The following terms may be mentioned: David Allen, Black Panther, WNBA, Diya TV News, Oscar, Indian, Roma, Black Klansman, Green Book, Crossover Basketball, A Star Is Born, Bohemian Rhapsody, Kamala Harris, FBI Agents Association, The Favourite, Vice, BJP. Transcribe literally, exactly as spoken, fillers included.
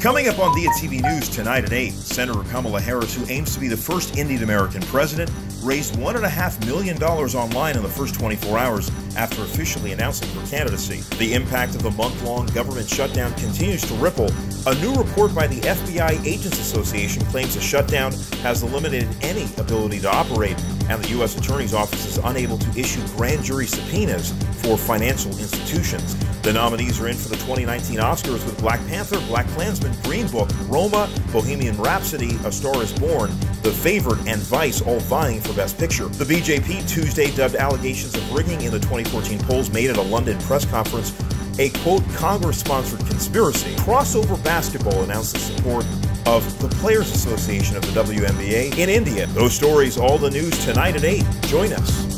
Coming up on Diya T V News tonight at eight, Senator Kamala Harris, who aims to be the first Indian American president, raised one point five million dollars online in the first twenty-four hours after officially announcing her candidacy. The impact of the month-long government shutdown continues to ripple. A new report by the F B I Agents Association claims the shutdown has eliminated any ability to operate, and the U S Attorney's Office is unable to issue grand jury subpoenas for financial institutions. The nominees are in for the twenty nineteen Oscars with Black Panther, Black Klansman, Green Book, Roma, Bohemian Rhapsody, A Star Is Born, The Favourite, and Vice, all vying for Best Picture. The B J P Tuesday dubbed allegations of rigging in the twenty fourteen polls made at a London press conference a, quote, Congress-sponsored conspiracy. Crossover Basketball announced the support of the Players Association of the W N B A in India. Those stories, all the news tonight at eight. Join us.